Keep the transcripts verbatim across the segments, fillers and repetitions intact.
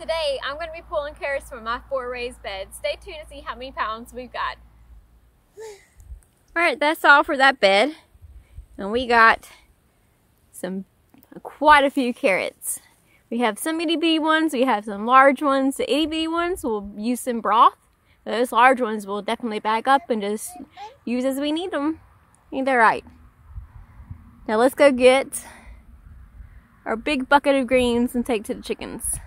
Today, I'm going to be pulling carrots from my four raised beds. Stay tuned to see how many pounds we've got. All right, that's all for that bed. And we got some, quite a few carrots. We have some itty bitty ones, we have some large ones. The itty bitty ones we'll use some broth. Those large ones we'll definitely bag up and just use as we need them. Either right. Now let's go get our big bucket of greens and take to the chickens.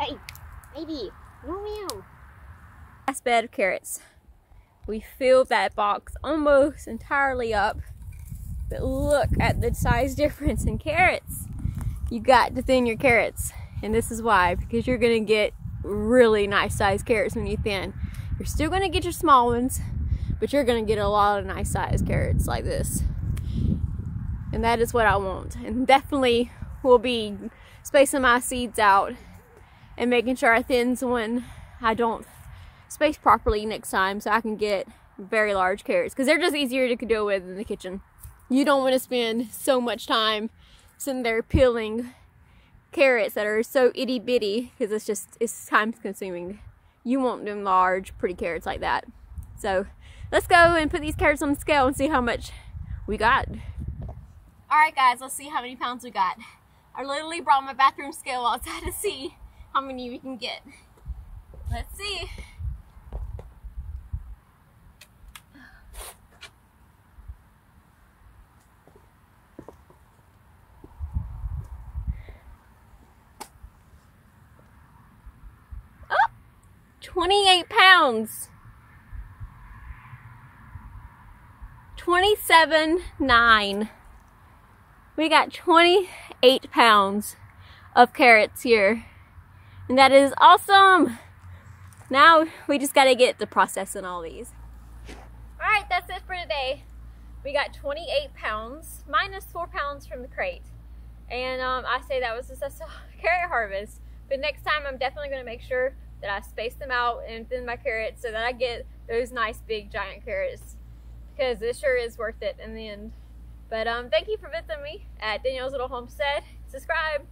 Hey, baby, no meow. Last bed of carrots. We filled that box almost entirely up, but look at the size difference in carrots. You got to thin your carrots, and this is why, because you're gonna get really nice sized carrots when you thin. You're still gonna get your small ones, but you're gonna get a lot of nice sized carrots like this. And that is what I want. And definitely will be spacing my seeds out and making sure I thin when I don't space properly next time, so I can get very large carrots, because they're just easier to deal with in the kitchen. You don't want to spend so much time sitting there peeling carrots that are so itty bitty, because it's just it's time consuming. You want them large, pretty carrots like that. So let's go and put these carrots on the scale and see how much we got. All right, guys, let's see how many pounds we got. I literally brought my bathroom scale outside to see how many we can get. Let's see. Oh, twenty-eight pounds. twenty-seven nine. We got twenty-eight pounds of carrots here. And that is awesome. Now we just got to get to processing all these. All right, that's it for today. We got twenty-eight pounds minus four pounds from the crate. And um, I say that was a successful carrot harvest. But next time I'm definitely going to make sure that I space them out and thin my carrots so that I get those nice big giant carrots, because this sure is worth it in the end. But um, thank you for visiting me at Danielle's Little Homestead. Subscribe.